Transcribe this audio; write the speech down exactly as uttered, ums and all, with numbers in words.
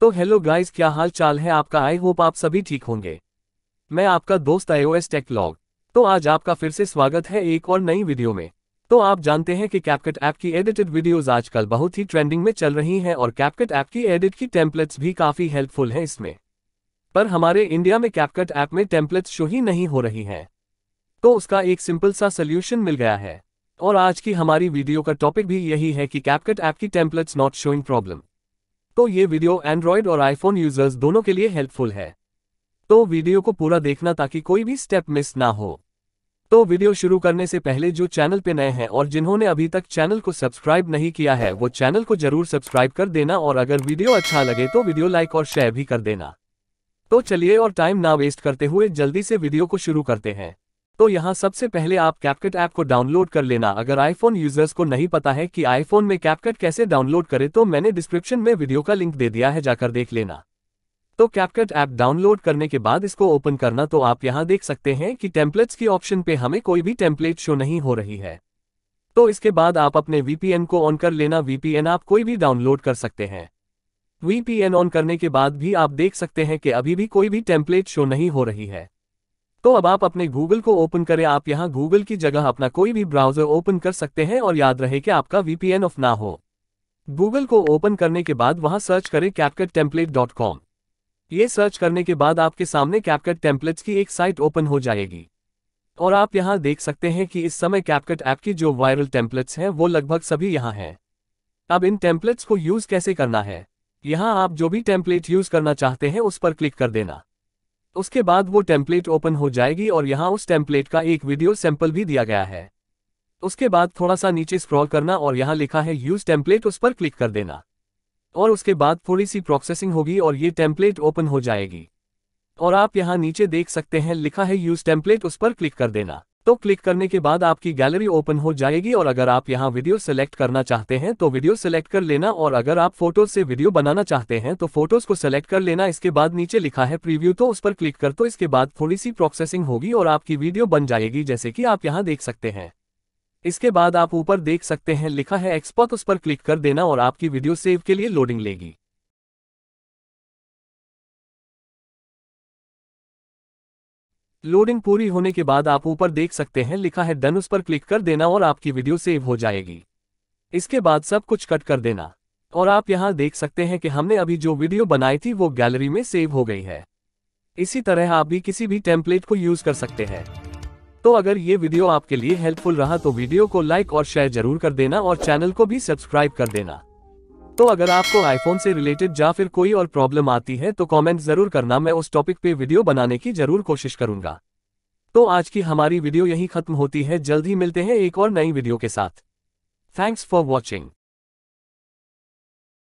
तो hello guys, क्या हाल चाल है आपका। आई होप आप सभी ठीक होंगे। मैं आपका दोस्त आईओएस टेक लॉग। तो आज आपका फिर से स्वागत है एक और नई वीडियो में। तो आप जानते हैं कि कैपकट ऐप की एडिटेड वीडियोस आजकल बहुत ही ट्रेंडिंग में चल रही हैं और कैपकट ऐप की एडिट की टेम्पलेट्स भी काफ़ी हेल्पफुल हैं इसमें। पर हमारे इंडिया में कैपकट ऐप में टेम्पलेट्स शो ही नहीं हो रही हैं, तो उसका एक सिंपल सा सोल्यूशन मिल गया है। और आज की हमारी वीडियो का टॉपिक भी यही है कि कैपकट ऐप की टेम्पलेट्स नॉट शोइंग प्रॉब्लम। तो ये वीडियो एंड्रॉयड और आईफोन यूजर्स दोनों के लिए हेल्पफुल है, तो वीडियो को पूरा देखना ताकि कोई भी स्टेप मिस ना हो। तो वीडियो शुरू करने से पहले जो चैनल पे नए हैं और जिन्होंने अभी तक चैनल को सब्सक्राइब नहीं किया है वो चैनल को जरूर सब्सक्राइब कर देना, और अगर वीडियो अच्छा लगे तो वीडियो लाइक और शेयर भी कर देना। तो चलिए और टाइम ना वेस्ट करते हुए जल्दी से वीडियो को शुरू करते हैं। तो यहाँ सबसे पहले आप कैपकट ऐप को डाउनलोड कर लेना। अगर आईफोन यूजर्स को नहीं पता है कि आईफोन में कैपकट कैसे डाउनलोड करें तो मैंने डिस्क्रिप्शन में वीडियो का लिंक दे दिया है, जाकर देख लेना। तो कैपकट ऐप डाउनलोड करने के बाद इसको ओपन करना। तो आप यहाँ देख सकते हैं कि टेम्पलेट्स की ऑप्शन पे हमें कोई भी टेम्पलेट शो नहीं हो रही है। तो इसके बाद आप अपने वीपीएन को ऑन कर लेना। वीपीएन आप कोई भी डाउनलोड कर सकते हैं। वीपीएन ऑन करने के बाद भी आप देख सकते हैं कि अभी भी कोई भी टेम्पलेट शो नहीं हो रही है। तो अब आप अपने गूगल को ओपन करें। आप यहाँ गूगल की जगह अपना कोई भी ब्राउजर ओपन कर सकते हैं, और याद रहे कि आपका वीपीएन ऑफ ना हो। गूगल को ओपन करने के बाद वहाँ सर्च करें कैपकट टेम्पलेट डॉट कॉम। ये सर्च करने के बाद आपके सामने कैपकट टेम्पलेट्स की एक साइट ओपन हो जाएगी, और आप यहाँ देख सकते हैं कि इस समय कैपकट ऐप की जो वायरल टेम्पलेट्स हैं वो लगभग सभी यहाँ हैं। अब इन टेम्पलेट्स को यूज़ कैसे करना है, यहाँ आप जो भी टेम्पलेट यूज़ करना चाहते हैं उस पर क्लिक कर देना। उसके बाद वो टेम्पलेट ओपन हो जाएगी, और यहाँ उस टेम्पलेट का एक वीडियो सैंपल भी दिया गया है। उसके बाद थोड़ा सा नीचे स्क्रॉल करना और यहाँ लिखा है यूज़ टेम्पलेट, उस पर क्लिक कर देना। और उसके बाद थोड़ी सी प्रोसेसिंग होगी और ये टेम्पलेट ओपन हो जाएगी, और आप यहाँ नीचे देख सकते हैं लिखा है यूज़ टेम्पलेट, उस पर क्लिक कर देना। तो क्लिक करने के बाद आपकी गैलरी ओपन हो जाएगी, और अगर आप यहाँ वीडियो सेलेक्ट करना चाहते हैं तो वीडियो सेलेक्ट कर लेना, और अगर आप फोटोज से वीडियो बनाना चाहते हैं तो फोटोज़ को सेलेक्ट कर लेना। इसके बाद नीचे लिखा है प्रीव्यू, तो उस पर क्लिक कर। तो इसके बाद थोड़ी सी प्रोसेसिंग होगी और आपकी वीडियो बन जाएगी, जैसे कि आप यहाँ देख सकते हैं। इसके बाद आप ऊपर देख सकते हैं लिखा है एक्सपोर्ट, उस पर क्लिक कर देना, और आपकी वीडियो सेव के लिए लोडिंग लेगी। लोडिंग पूरी होने के बाद आप ऊपर देख सकते हैं लिखा है डन, उस पर क्लिक कर देना, और आपकी वीडियो सेव हो जाएगी। इसके बाद सब कुछ कट कर देना, और आप यहाँ देख सकते हैं कि हमने अभी जो वीडियो बनाई थी वो गैलरी में सेव हो गई है। इसी तरह आप भी किसी भी टेम्पलेट को यूज़ कर सकते हैं। तो अगर ये वीडियो आपके लिए हेल्पफुल रहा तो वीडियो को लाइक और शेयर जरूर कर देना, और चैनल को भी सब्सक्राइब कर देना। तो अगर आपको आईफोन से रिलेटेड या फिर कोई और प्रॉब्लम आती है तो कमेंट जरूर करना, मैं उस टॉपिक पे वीडियो बनाने की जरूर कोशिश करूंगा। तो आज की हमारी वीडियो यहीं खत्म होती है, जल्द ही मिलते हैं एक और नई वीडियो के साथ। Thanks for watching.